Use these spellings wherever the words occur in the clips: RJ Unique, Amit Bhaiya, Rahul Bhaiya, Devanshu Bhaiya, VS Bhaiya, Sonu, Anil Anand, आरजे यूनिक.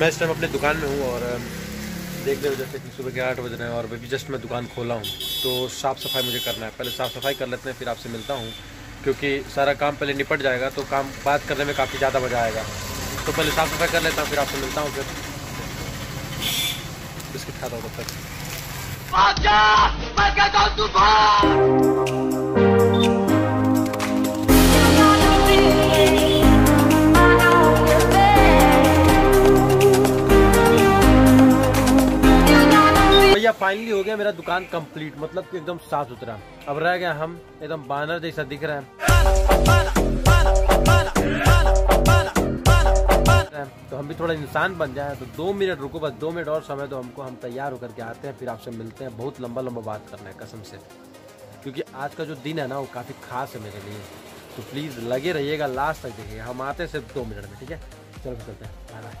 मैं इस टाइम अपने दुकान में हूँ और देख रहे हो जैसे कि सुबह के 8 बज रहे हैं और अभी जस्ट मैं दुकान खोला हूँ, तो साफ़ सफाई मुझे करना है। पहले साफ़ सफाई कर लेते हैं, फिर आपसे मिलता हूँ, क्योंकि सारा काम पहले निपट जाएगा तो काम बात करने में काफ़ी ज़्यादा मज़ा आएगा। तो पहले साफ़ सफाई कर लेता हूँ, फिर आपसे मिलता हूँ। फिर बिस्किट खाता हूँ तब तक। फाइनली हो गया मेरा दुकान कंप्लीट, मतलब कि एकदम साफ सुथरा। अब रह गया हम एकदम बानर जैसा दिख रहा है, तो हम भी थोड़ा इंसान बन जाए। तो 2 मिनट रुको, बस 2 मिनट और समय दो हमको। हम तैयार होकर के आते हैं, फिर आपसे मिलते हैं। बहुत लंबा लंबा बात करना है कसम से, क्योंकि आज का जो दिन है ना वो काफ़ी खास है मेरे लिए। तो प्लीज़ लगे रहिएगा, लास्ट तक देखिए। हम आते हैं सिर्फ 2 मिनट में, ठीक है? चलो चलते हैं।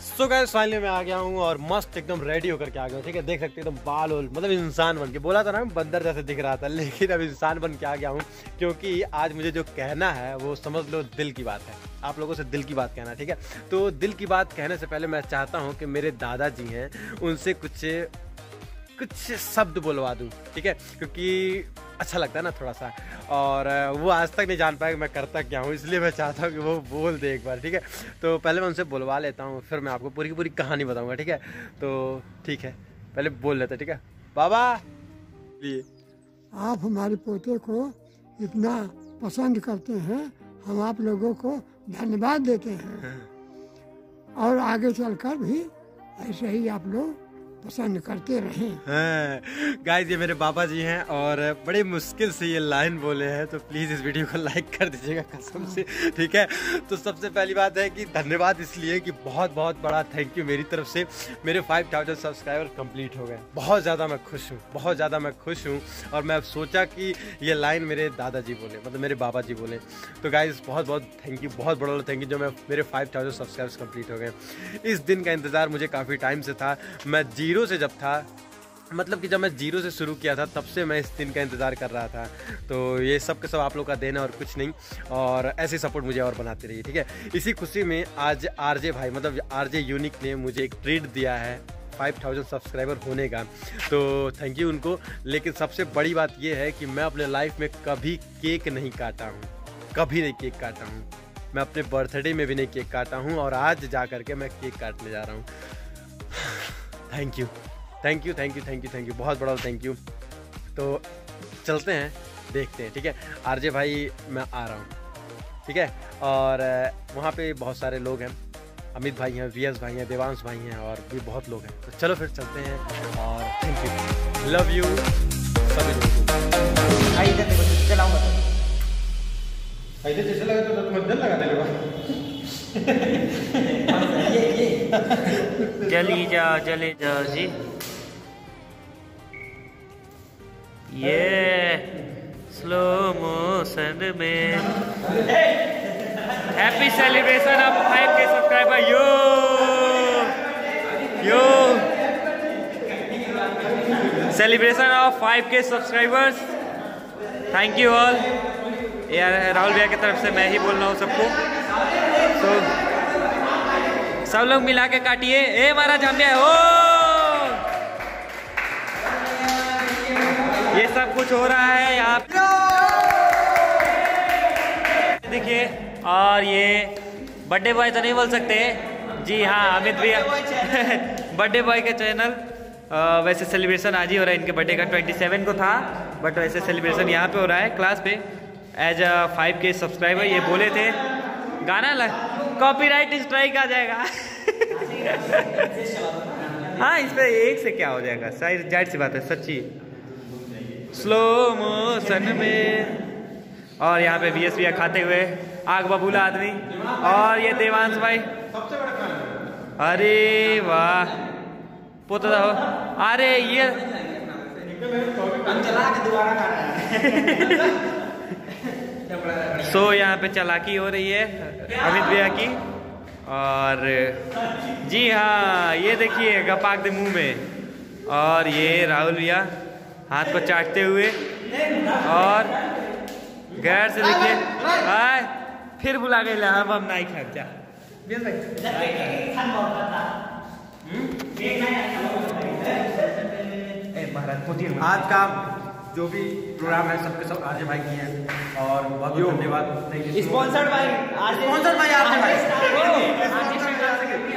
सो गाइस फाइनली मैं आ गया हूँ और मस्त एकदम रेडी होकर के आ गया हूँ, ठीक है? देख सकते हो एकदम बाल उल, मतलब इंसान बन के। बोला था ना बंदर जैसे दिख रहा था, लेकिन अब इंसान बन के आ गया हूँ, क्योंकि आज मुझे जो कहना है वो समझ लो दिल की बात है। आप लोगों से दिल की बात कहना, ठीक है? तो दिल की बात कहने से पहले मैं चाहता हूँ कि मेरे दादाजी हैं उनसे कुछ शब्द बोलवा दूँ, ठीक है? क्योंकि अच्छा लगता है ना थोड़ा सा, और वो आज तक नहीं जान पाया कि मैं करता क्या हूँ, इसलिए मैं चाहता हूँ कि वो बोल दे एक बार, ठीक है? तो पहले मैं उनसे बुलवा लेता हूँ, फिर मैं आपको पूरी की पूरी कहानी बताऊँगा, ठीक है? तो ठीक है, पहले बोल लेते हैं, ठीक है? बाबा, आप हमारे पोते को इतना पसंद करते हैं, हम आप लोगों को धन्यवाद देते हैं, और आगे चल कर भी ऐसे ही आप लोग पसंद करते रहे। गाइस ये मेरे बाबा जी हैं और बड़े मुश्किल से ये लाइन बोले हैं, तो प्लीज़ इस वीडियो को लाइक कर दीजिएगा कसम से, ठीक है? तो सबसे पहली बात है कि धन्यवाद इसलिए कि बहुत बहुत बड़ा थैंक यू मेरी तरफ से। मेरे 5000 सब्सक्राइबर कंप्लीट हो गए, बहुत ज़्यादा मैं खुश हूँ, बहुत ज़्यादा मैं खुश हूँ। और मैं अब सोचा कि ये लाइन मेरे दादाजी बोले, मतलब मेरे बाबा जी बोले। तो गाइस बहुत बहुत थैंक यू, बहुत बड़ा थैंक यू जो मेरे 5000 सब्सक्राइबर्स कंप्लीट हो गए। इस दिन का इंतज़ार मुझे काफ़ी टाइम से था। मैं जीरो से जब था, मतलब कि जब मैं जीरो से शुरू किया था तब से मैं इस दिन का इंतज़ार कर रहा था। तो ये सब के सब आप लोग का देना और कुछ नहीं, और ऐसे सपोर्ट मुझे और बनाते रहिए, ठीक है? इसी खुशी में आज आरजे भाई, मतलब आरजे यूनिक ने मुझे एक ट्रीट दिया है 5000 सब्सक्राइबर होने का, तो थैंक यू उनको। लेकिन सबसे बड़ी बात यह है कि मैं अपने लाइफ में कभी केक नहीं काटा हूँ, कभी नहीं केक काटा हूँ। मैं अपने बर्थडे में भी नहीं केक काटा हूँ, और आज जा कर के मैं केक काटने जा रहा हूँ। Thank you, thank you, thank you, thank you, thank you, बहुत बड़ा थैंक यू। तो चलते हैं, देखते हैं, ठीक है? आरजे भाई मैं आ रहा हूँ, ठीक है? और वहाँ पे बहुत सारे लोग हैं, अमित भाई हैं, वीएस भाई हैं, देवांश भाई हैं, और भी बहुत लोग हैं। तो चलो फिर चलते हैं, और थैंक यू, लव यू सभी लोगों को। जली जा जले जा जी, ये स्लो मोशन में happy celebration of 5K subscriber. Yo yo celebration of 5K subscribers, thank you all. यार राहुल भैया की तरफ से मैं ही बोल रहा हूँ सबको, तो सब लोग मिला के काटिए। ए हमारा जामिया है, ओ ये सब कुछ हो रहा है यहाँ देखिए। और ये बर्थडे बॉय तो नहीं बोल सकते जी, हाँ अमित भैया बर्थडे बॉय का चैनल। वैसे सेलिब्रेशन आज ही हो रहा है, इनके बर्थडे का 27 को था, बट वैसे सेलिब्रेशन यहाँ पे हो रहा है क्लास पे एज 5K सब्सक्राइबर। ये बोले थे गाना कॉपीराइट स्ट्राइक आ जाएगा हाँ इस पर एक से क्या हो जाएगा, जाहिर सी बात है सच्ची। स्लो मोशन में, और यहाँ पे VS भैया खाते हुए आग बबूला आदमी, और ये देवांश भाई। अरे वाह पोता हो, अरे ये सो यहाँ पे चालाकी हो रही है अमित भैया की। और जी हाँ ये देखिए गपाक दे मुँह में, और ये राहुल भैया हाथ को चाटते हुए, और गैर से देखिए फिर बुला गए हम नाई खर्चा। वीएस भाई जब बैठे इंसान बोलता था एक नया ए भारत को दिया। आज का जो भी प्रोग्राम है सबके सब आरजे भाई की है और बहुत धन्यवाद। Sponsored by RJ, sponsored by RJ भाई।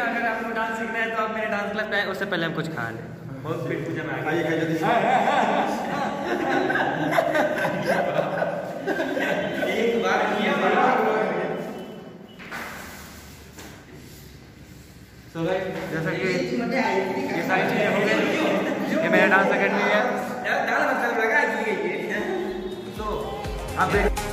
अगर आपको डांस सीखना है तो आप मेरे डांस क्लब पे आए, उससे पहले हम कुछ खा लें। बहुत फिट पूजा में आइए खा जल्दी से एक बार किया बड़ा। सो गाइस जैसा कि ये सारी चीजें हो गई, ये मेरा डांस अकेडमी है। डांस मतलब लगा है ये। सो आप